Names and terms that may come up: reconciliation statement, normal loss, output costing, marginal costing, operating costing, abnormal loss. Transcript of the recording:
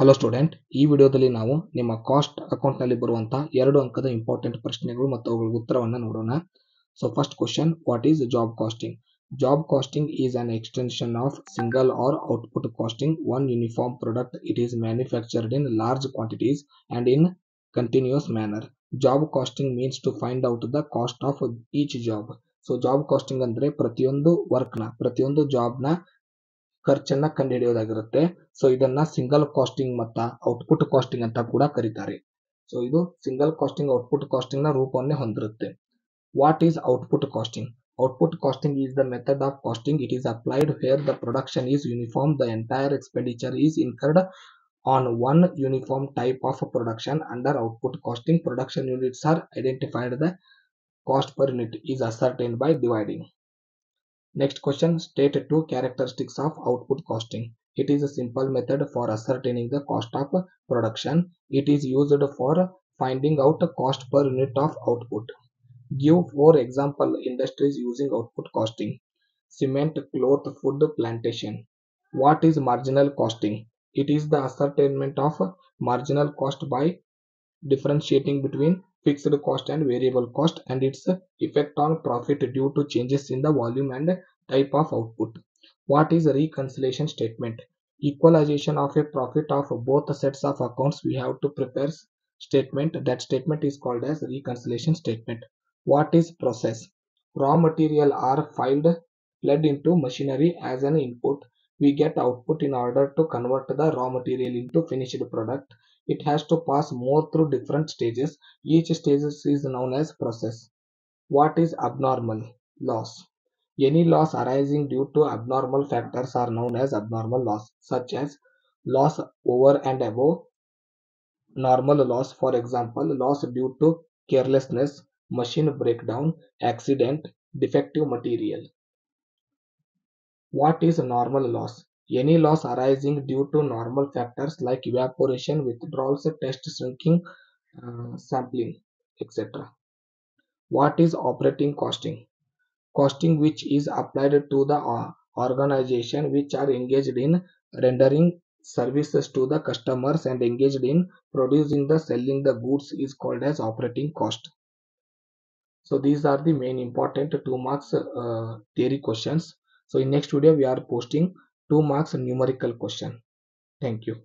Hello student ಈ ವಿಡಿಯೋದಲ್ಲಿ ನಾವು ನಿಮ್ಮ ಕಾಸ್ಟ್ ಅಕೌಂಟ್ ನಲ್ಲಿ ಬರುವಂತ ಎರಡು ಅಂಕದ ಇಂಪಾರ್ಟೆಂಟ್ ಪ್ರಶ್ನೆಗಳು ಮತ್ತು ಅವುಗಳ ಉತ್ತರವನ್ನು ನೋಡೋಣ so first question what is job casting is an extension of single or output casting one uniform product it is manufactured in large quantities and in continuous manner job costing means to find out the cost of each job so job costing andre pratiyondu work na pratiyondu job na kharchanna kanduhidiyodagirutte so idanna single costing matta output costing anta kuda karitare so idu single costing output costing na roopavanne hondirutte what is output costing is the method of costing it is applied where the production is uniform the entire expenditure is incurred on one uniform type of production under output costing production units are identified the cost per unit is ascertained by dividing next question state two characteristics of output costing it is a simple method for ascertaining the cost of production it is used for finding out the cost per unit of output give for example industries using output costing cement cloth food plantation what is marginal costing It is the ascertainment of marginal cost by differentiating between fixed cost and variable cost and its effect on profit due to changes in the volume and type of output. What is a reconciliation statement? Equalization of a profit of both sets of accounts we have to prepare statement. That statement is called as reconciliation statement. What is process? Raw material are fled into machinery as an input. We get output in order to convert the raw material into finished product. It has to pass more through different stages. Each stage is known as process. What is abnormal loss? Any loss arising due to abnormal factors are known as abnormal loss, such as loss over and above normal loss. For example, loss due to carelessness, machine breakdown, accident, defective material. What is normal loss? Any loss arising due to normal factors like evaporation, withdrawals, test shrinking, sampling, etc. What is operating costing? Costing which is applied to the organization which are engaged in rendering services to the customers and engaged in producing the selling the goods is called as operating cost. So these are the main important 2 marks theory questions. So in next video we are posting 2 marks numerical question. Thank you.